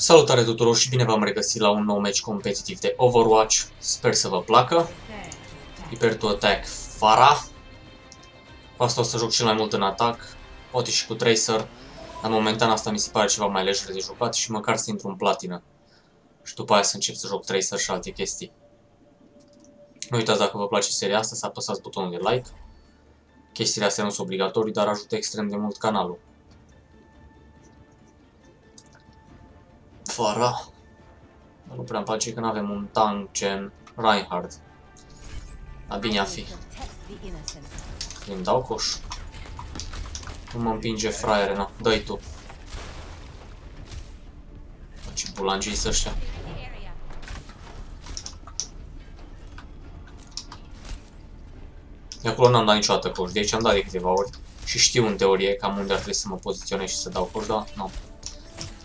Salutare tuturor și bine v-am regăsit la un nou match competitiv de Overwatch. Sper să vă placă. Hyper to Attack Pharah. Cu asta o să joc cel mai mult în atac, poate și cu Tracer, dar momentan asta mi se pare ceva mai lejer de jucat și măcar să intru în platină. Și după aia să încep să joc Tracer și alte chestii. Nu uitați, dacă vă place seria asta, să apăsați butonul de like. Chestiile astea nu sunt obligatorii, dar ajută extrem de mult canalul. Pharah. Nu prea-mi place că nu avem un tank gen Reinhardt. Dar bine a fi. Îmi dau coș. Nu mă împinge fraiere, na. Dă-i tu. Ce bulangii sunt ăștia. De acolo n-am dat niciodată coș, de aici am dat de câteva ori. Și știu în teorie cam unde ar trebui să mă poziționez și să dau coș, dar nu.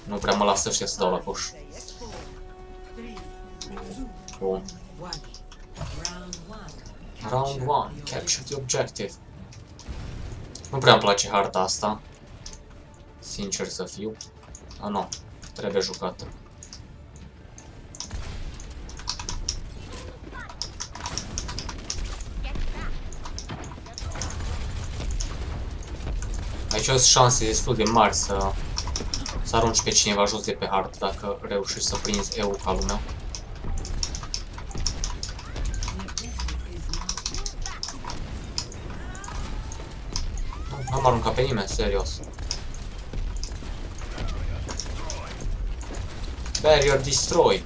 Nu prea mă lasă ăștia să dau la coș. Bun. Round 1. Capture the objective. Nu prea îmi place harta asta. Sincer să fiu. Ah, nu. Trebuie jucată. Aici sunt șanse destul de mari să arunci pe cineva jos de pe hartă dacă reușești să prinzi EU ca lumea. N-am aruncat pe nimeni, serios. Barrier destroy.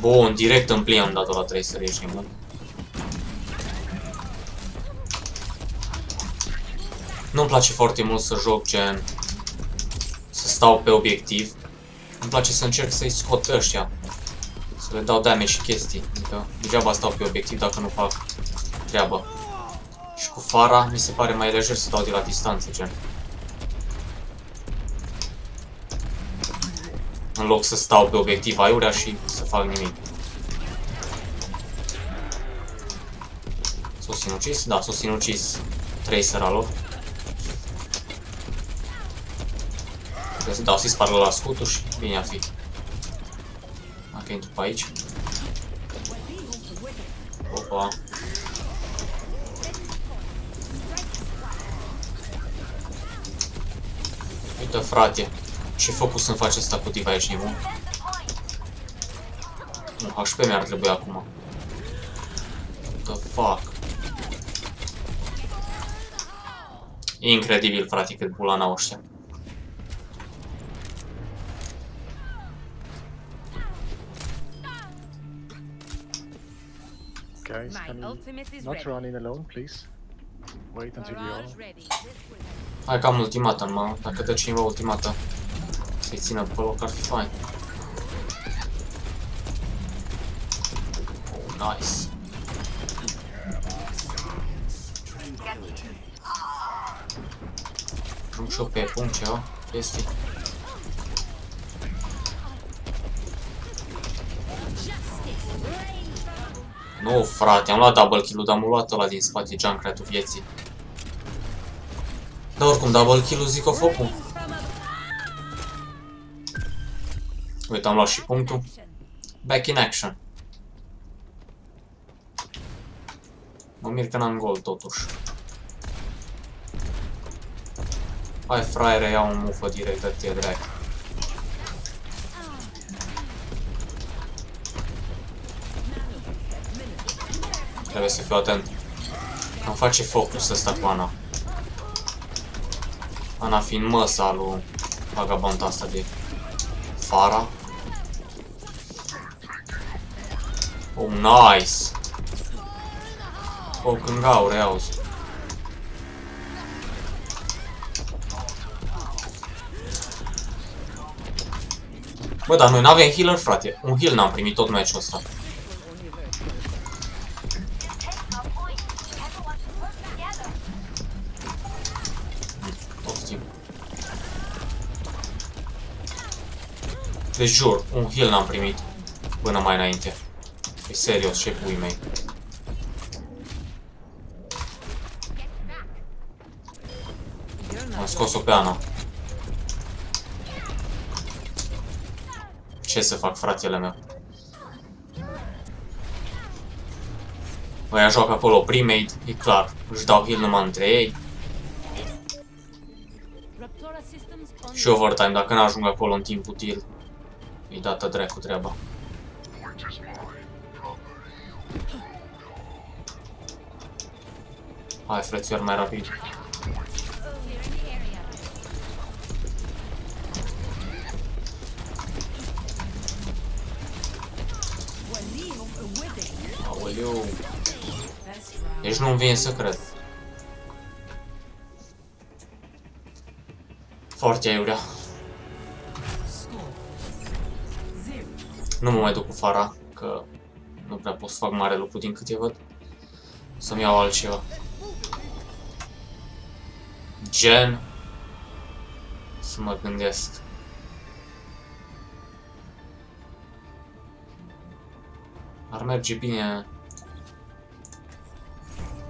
Bun, direct în play am dat-o la 3 să ieși nimeni. Nu-mi place foarte mult să joc gen... să stau pe obiectiv. Îmi place să încerc să-i scot pe ăștia. Să le dau damage și chestii. Adică degeaba stau pe obiectiv dacă nu fac treaba. Și cu Pharah mi se pare mai lejer să dau de la distanță gen. În loc să stau pe obiectiv aiurea și să fac nimic. S-o sinucis? Da, s-o sinucis. Tracer al lor. Trebuie să dau să-i spargă la scutul și bine a fi. Dacă intru pe aici. Opa. Uite, frate. Ce focus îmi face asta cu D.Va, ești nebun? Un HP mi-ar trebui acum. What the fuck? Incredibil, frate, cât bulan au ăștia. Guys, can you not run in alone, please? Wait until you are. Hai că am ultimata, mă. Dacă dă cineva ultimata. Să-i țină pe loc, ar fi fain. Oh, nice. Ajung și eu pe punct ceva, chestii. Nu, frate, am luat double kill-ul, dar am luat ăla din spate, Junkrat-ul vieții. Dar oricum, double kill-ul zic o făcut. Uite, am luat și punctul. Back in action. Mă mir că n-am gol, totuși. Hai, fraiere, iau un mufă direct de tine, drag. Trebuie să fiu atent. Am face focus ăsta cu Ana. Ana fiind măsa lui vagabonta asta de Pharah. Oh, nice! O gângaure, auzi. Bă, dar noi n-avem healer, frate. Un heal n-am primit tot meciul ăsta. Deci jur, un heal n-am primit până mai înainte. E serios, ce pui mei. Am scos-o pe Ana. Ce să fac, fratele meu? Aia joacă acolo primate, e clar. Își dau heal numai între ei. Și overtime, dacă n-ajung acolo în timp util, e dată dracu treaba. Hai, frățioar, mai rapid. Aoleu. Deci nu-mi vine să cred. Foarte aiurea. Nu mă mai duc cu Pharah, că nu prea pot să fac mare lucru din câte văd. Să-mi iau altceva. Gen. Să mă gândesc. Ar merge bine...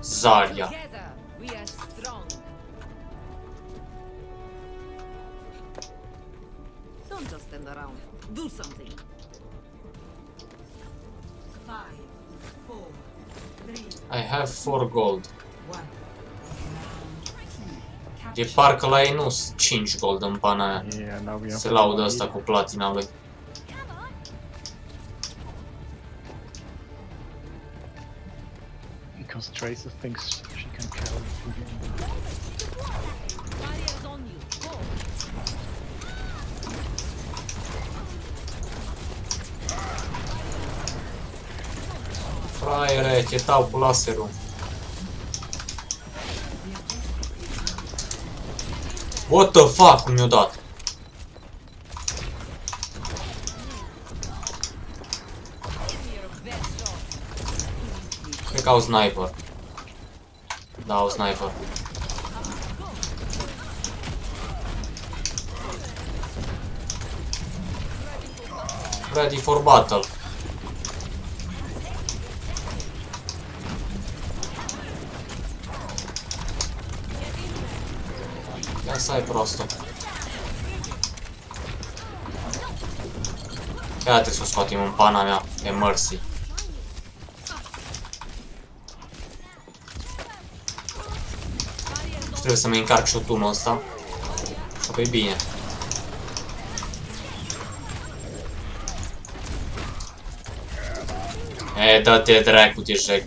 Zaria. I have 4 gold. De parcă la ei nu 5 gold în pana aia. Se laudă asta cu platina lui. Because Tracer thinks she can carry through the game. Fraiere, ce tau cu laserul. What the fuck, cum mi-o dat? Cred că au sniper. Da, au sniper. Ready for battle. Ia să ai prostul. Ia trebuie să o scoatem în pana mea de Mercy. Trebuie să-mi încarc șotunul ăsta. Și apoi bine. E, dă-te dracu, te jec.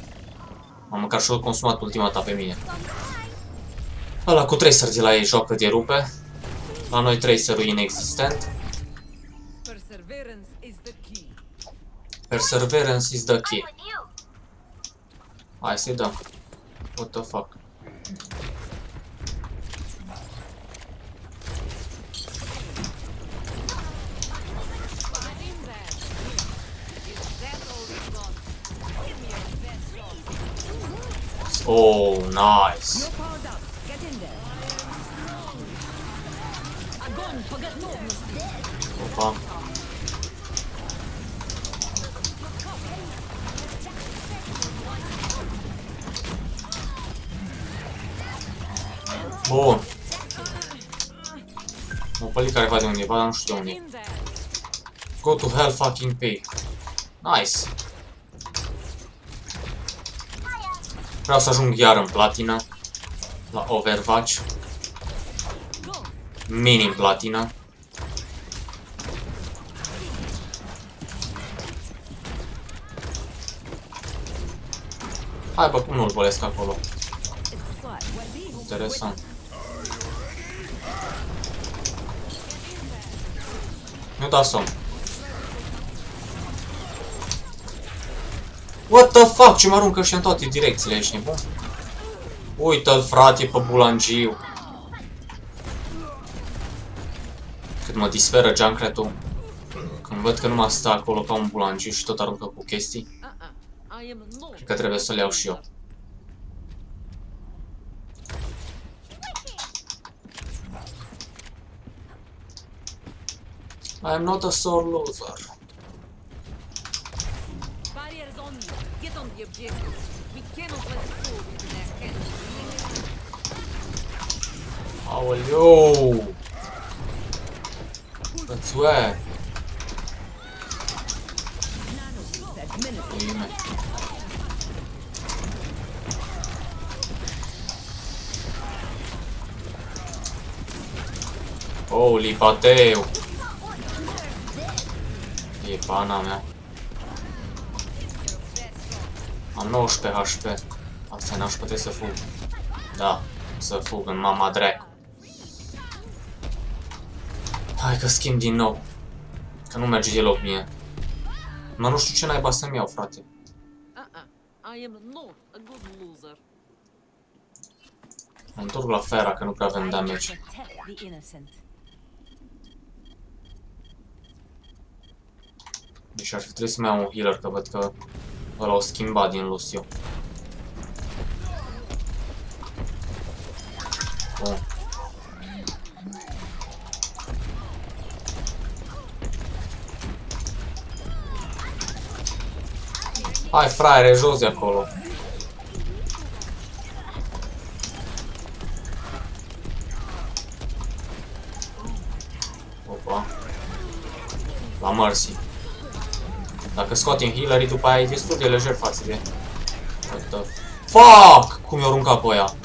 M-am mâncat și-o consumat ultima ta pe mine. Ăla cu Tracer de la ei joacă de rupe. La noi Tracer-ul inexistent. Perseverance is the key. Hai să-i dăm. What the fuck? Oh, nice. Opa. Bun. M-a pălit careva de undeva, dar nu știu de unde. Go to hell fucking pay. Nice. Vreau să ajung iar în platină, la Overwatch, minim platină. Hai bă, cum nu-l bolesc acolo? Interesant. Nu da somn. What the fuck, ce mă aruncă și în toate direcțiile, ești nebun? Uită-l, frate, pe bulangiu. Cât mă disperă Junkrat-ul când văd că nu mă stă acolo ca un bulangiu și tot aruncă cu chestii. Cred că trebuie să le iau și eu. I am not a sore loser. Get on the objectives. We cannot let it fall into their hands. Aoleu! That's whack. Holy pateu! E pana mea. Am 19 HP. Asta n-aș putea să fug. Da, să fug în mama dracu. Hai că schimb din nou. Că nu merge deloc mie. Mă, nu știu ce naiba să-mi iau, frate. Mă întorc la Pharah, că nu prea avem damage. Deci ar fi trebuit să-mi iau un healer, că văd că ăla o schimba din Lucio. Bun. Hai, fraiere, jos de acolo. Opa. La Mercy. Dacă scoatem healerii, după aia e destul de lejer față de... Fuck! Cum i-o arunca pe aia?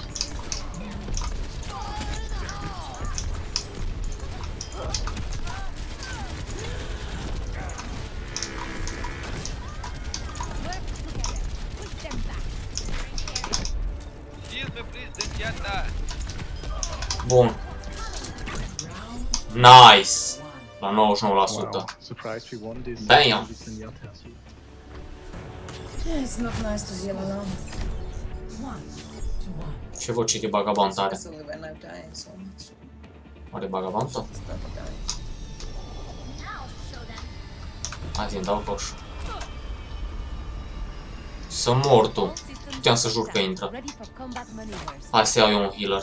Bun. Nice! La 99%. Damn! Ce voce de bagabanta are? Are bagabanta? Hai, zi-mi dau coș. Să mor tu! Puteam să jur că intră. Hai să iau eu un healer.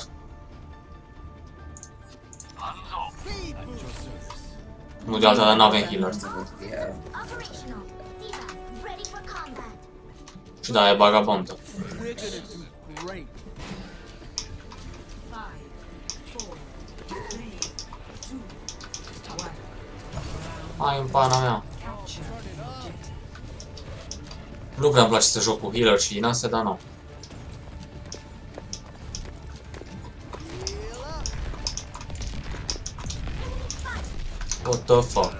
Nu de alta, dar n-avem healer. Și da, e bagabontă. Hai în pana mea. Nu prea-mi place să joc cu healer și din astea, dar nu. What the fuck?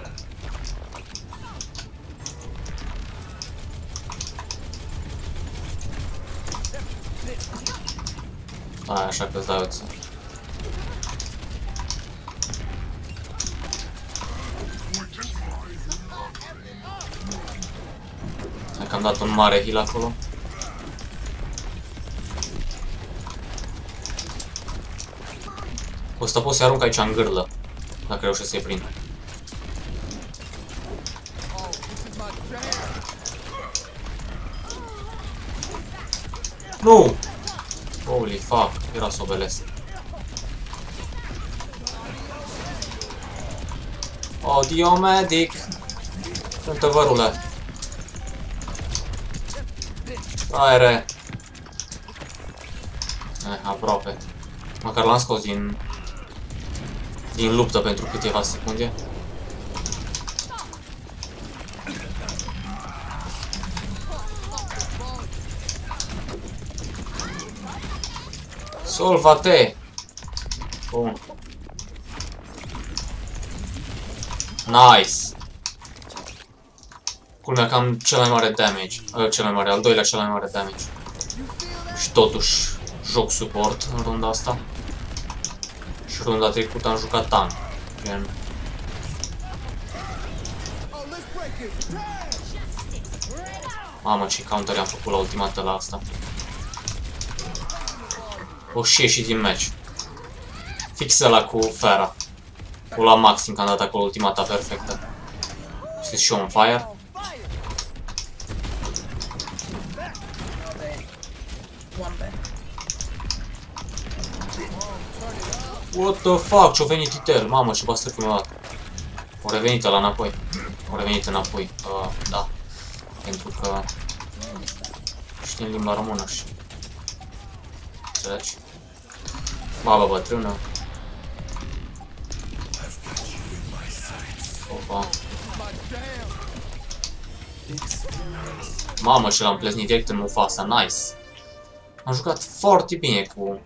Hai, așa că-ți dau ție. Hai că am dat un mare heal acolo. O să pot să-i arunc aici în gârlă, dacă reușesc să-i prind. Nu! Holy fuck, era să obelesc. Audio medic! Întăvărule! Aere! Aproape. Măcar l-am scos din luptă pentru câteva secunde. Solva-te! Bun. Nice! Culmea că am cel mai mare damage. Al doilea cel mai mare damage. Și totuși joc suport în runda asta. Și runda trecută am jucat tank. Gen. Mamă, ce counter am făcut la ultima dată la asta. O și ieși din match. Fix ăla cu Pharah. O la maxim, că am dat acolo ultima ta perfectă. Sunt și eu on fire. What the fuck? Ce-o venit itel? Mamă, ce bastăr cum i-a dat. O revenit ăla înapoi. O revenit înapoi. Da. Pentru că și din limba română și... Înțelegi? Baba bătrână. Opa. Mamă, și l-am pleznit direct în Mufasa, nice! Am jucat foarte bine cu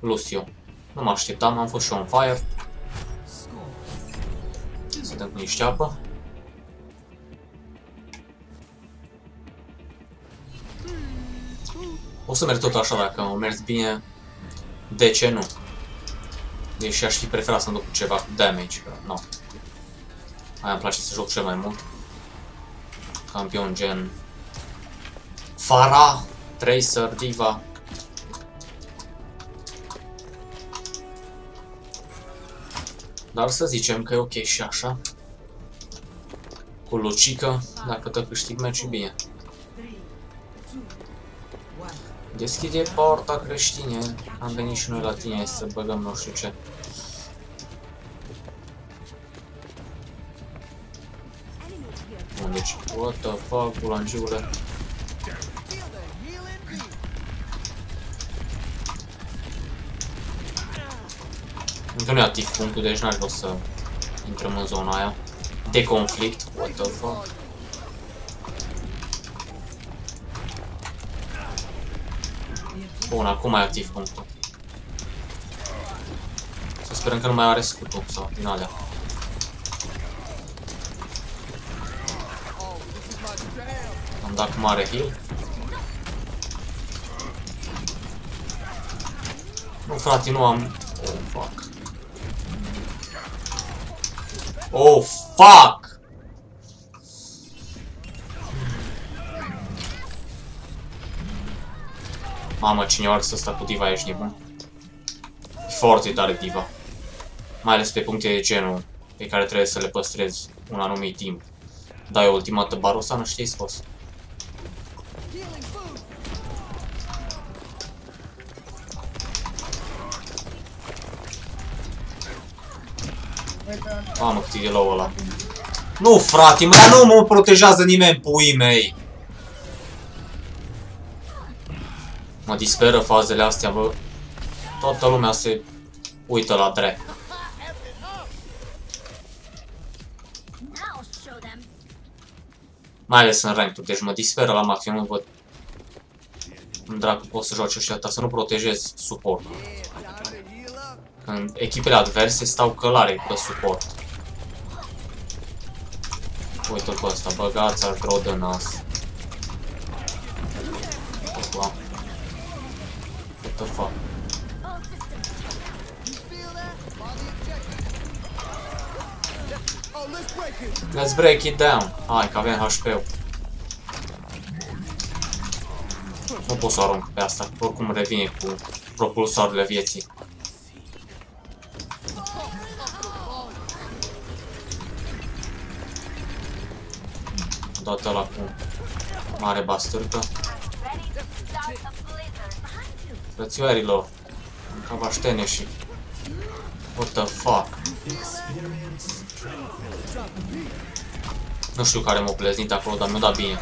Lucio. Nu mă așteptam, am fost și on fire. Să dăm cu niște apă. O să merg tot așa, dacă am mers bine, de ce nu? Deși aș fi preferat să-mi duc cu ceva cu damage, că nu. Aia îmi place să joc cel mai mult. Campion gen Pharah, Tracer, D.Va. Dar să zicem că e ok și așa. Cu Lucica, dacă te câștig meci, bine. Deschide porta, creștine. Am venit și noi la tine să băgăm nu știu ce. Bun, deci, what the fuck, bulangiule. Încă nu e activ punctul, deci n-aș vrea să intrăm în zona aia de conflict, what the fuck. Bun, acum e activ punctul. Să sperăm că nu mai are scutul sau din alea. Am dat cu mare heal. Nu, frate, nu am... Oh, fuck. Oh, fuck! Mamă, cine o ars asta cu D.Va, ești nebun. E foarte tare D.Va. Mai ales pe puncte de genul pe care trebuie să le păstrezi un anumit timp. Dai o ultimată barosană și te-ai scos. Mamă, cât e de low ăla. Nu, frate, mă, nu mă protejează nimeni, puii mei. Mă disperă fazele astea, bă. Toată lumea se uită la drept. Mai ales în rank-uri, deci mă disperă la maxim, nu văd. În dracu poți să joci ăștia ta, să nu protejezi suportul. Când echipele adverse stau călare pe suport. Uite-l pe ăsta, băgați ar gro de nas. Opa. What the fuck? Let's break it down! Hai că avem HP-ul. Nu pot să o arunc pe asta, oricum revine cu propulsoarele vieții. Toată ăla cu mare bastârcă. Frățioarilor, încă vă aștene și... What the fuck? Nu știu care m-a pleznit acolo, dar mi-a dat bine.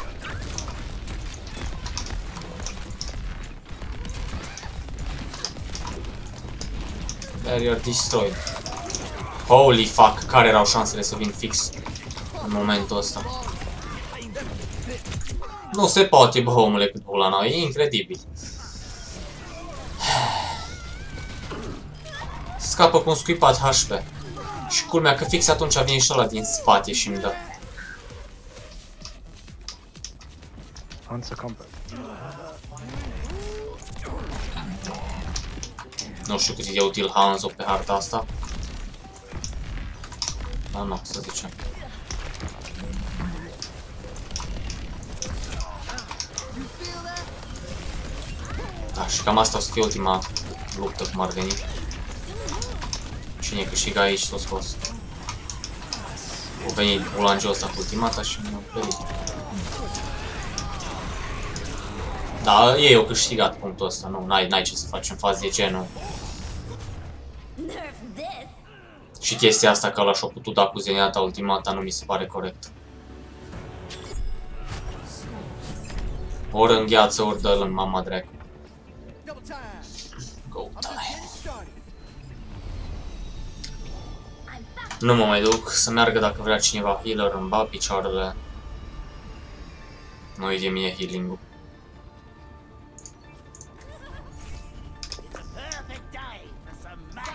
Barrier destroyed. Holy fuck, care erau șansele să vin fix în momentul ăsta? Nu se poate, bă, omule, cu pula mea, e incredibil. Scapă cu un scuipat HP. Și culmea că fix atunci vine și ăla din spate și îmi dă. Nu știu cât e de util Hanzo pe harta asta. Dar nu, să zicem. Da, și cam asta o să fie ultima luptă, cum ar veni. Cine câștigă aici s-o scos. O venit bulangiul ăsta cu ultimata și mi-a oferit. Da, ei au câștigat punctul ăsta, nu, n-ai ce să faci în fază de genul. Și chestia asta că ăla și-o putut da cu zeniata ultimata nu mi se pare corect. Ori îngheață, ori dă-l în mama dracu. Go die. Nu mă mai duc, să meargă dacă vrea cineva healer, îmi ba picioarele. Nu-i de mie healing-ul.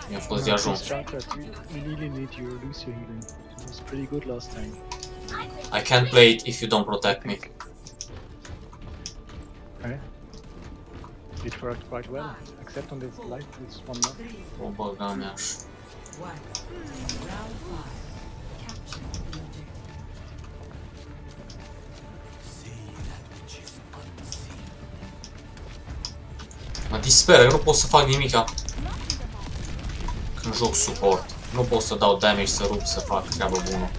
Mi-a fost de ajuns. I can't play it if you don't protect me. Okay. It worked quite well, except on this light, this one not. O băga mea-aș. Mă disperă, eu nu pot să fac nimica. Când joc suport, nu pot să dau damage, să rup, să fac treaba bună.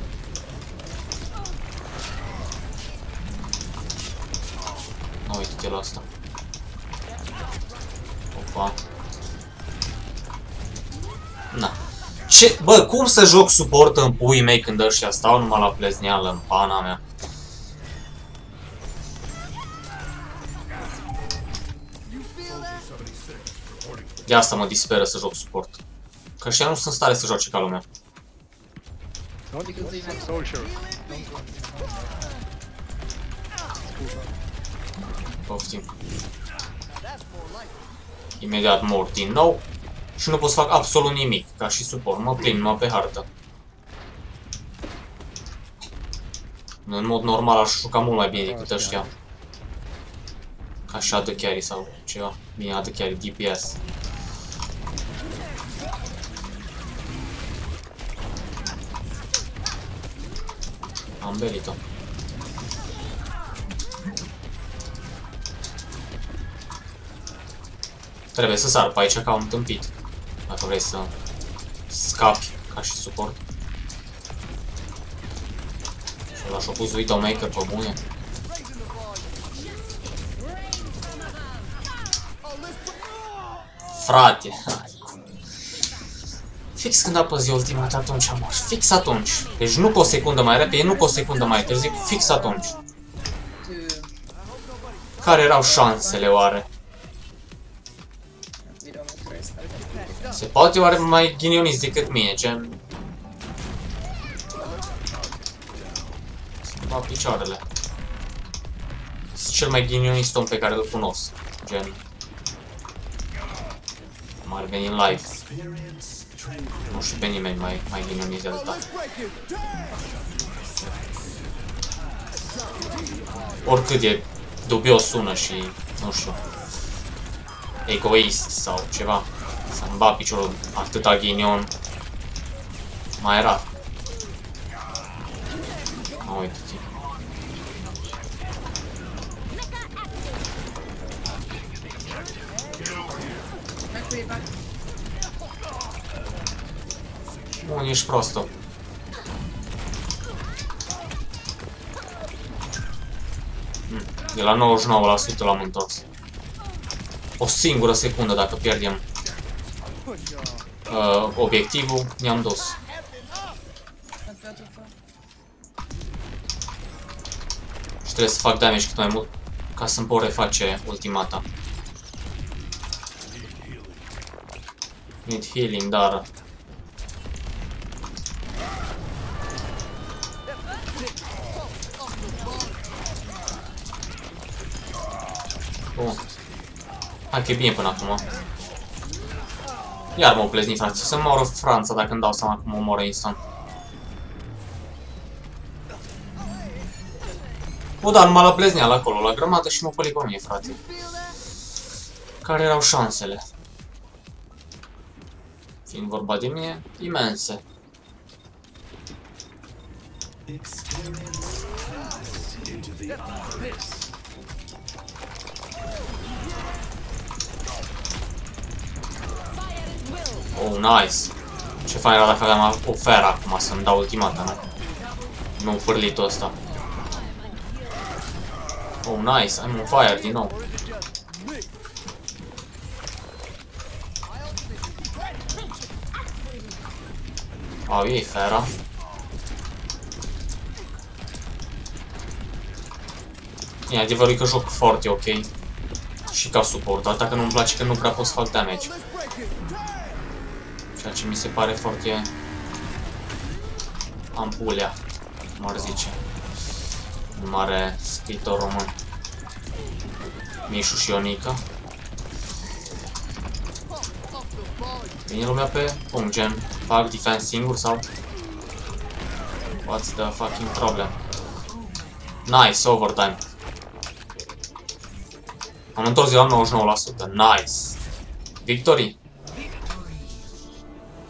Nu uite-te la asta. Opa. Na. Ce? Bă, cum să joc suport în puii mei când ăștia stau numai la plezneală în pana mea? De asta mă disperă să joc suport. Că și ea nu sunt în stare să joace ca lumea. Poftim. Imediat mor din nou. Și nu pot să fac absolut nimic. Ca și suport, mă plin numai pe hartă. În mod normal aș juca mult mai bine decât ăștia. Așa de carry sau ceva. Bine, de carry DPS. Am belit-o. Trebuie să sar pe aici ca un tâmpit. Dacă vrei să scapi ca și suport. Și l-aș opus Widowmaker pe bune. Frate! Fix când apăzi ultima dată, atunci am mort. Fix atunci. Deci nu cu o secundă mai repede, nu cu o secundă mai târziu, fix atunci. Care erau șansele oare? Se poate oare mai ghinioniți decât mine, ce? Să-mi fac picioarele. Sunt cel mai ghinionist om pe care îl cunosc, gen. M-ar veni în live. Nu știu pe nimeni mai ghinionist de atâta. Oricât de dubios sună și, nu știu, egoist sau ceva. Să-mi bat piciorul atâta ghinion. Mai era. Mă uite-te. Bun, ești prostă. De la 99% l-am întors. O singură secundă dacă pierdem obiectivul, ne-am dus. Și trebuie să fac damage cât mai mult ca să-mi pot reface ultimata. Need healing, dar... Bun. Hai că e bine până acum. Iar mă plezni, frate. Să mor Franța dacă îmi dau seama cum omoră instant. O, dar m-a la plezneală acolo, la grămadă și mă păli pe mine, frate. Care erau șansele? Fiind vorba de mine, imense. Oh, nice! Ce fain era dacă aveam o Pharah acum să-mi dau ultimata, nu? Nu-mi fârlitul ăsta. Oh, nice! I'm on fire din nou. Au ei Pharah. Bine, adevărul e că joc foarte ok și ca suport, dar dacă nu-mi place că nu prea pot să fac damage. Ceea ce mi se pare foarte ampulea, cum ar zice un mare scriitor român, Mișu și Ionica. Vine lumea pe punct, gen, fac defense singur sau? What's the fucking problem? Nice, overtime. Am întors eu la 99%, nice. Victory.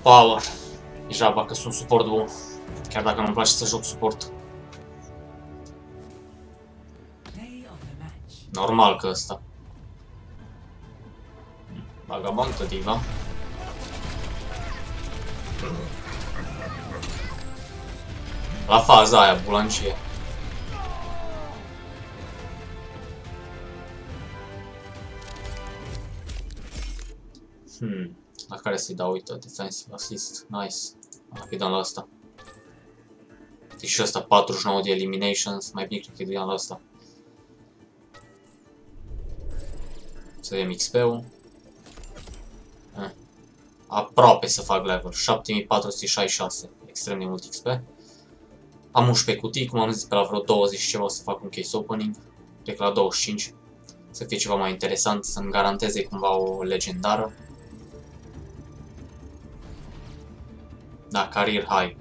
Power. Deja că sunt suport bun, chiar dacă nu-mi place să joc suport. Normal că ăsta. Vagabondă D.Va. La faza aia, bulancie. La care să-i dau, uite, defensive assist, nice. Dacă-i dăm la asta. Deci și ăsta 49 de eliminations, mai bine cred că-i dăm la asta. Să vedem XP-ul. Aproape să fac level, 7466, extrem de mult XP. Am 11 cutii, cum am zis, pe la vreo 20 ceva o să fac un case opening. Cred că la 25. Să fie ceva mai interesant, să-mi garanteze cumva o legendară. Da, career high.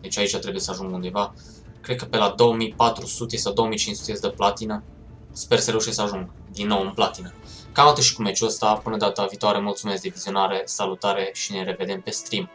Deci aici trebuie să ajung undeva. Cred că pe la 2400 sau 2500 de platină. Sper să reușesc să ajung din nou în platină. Cam atât și cu meciul ăsta. Până data viitoare, mulțumesc de vizionare, salutare și ne revedem pe stream.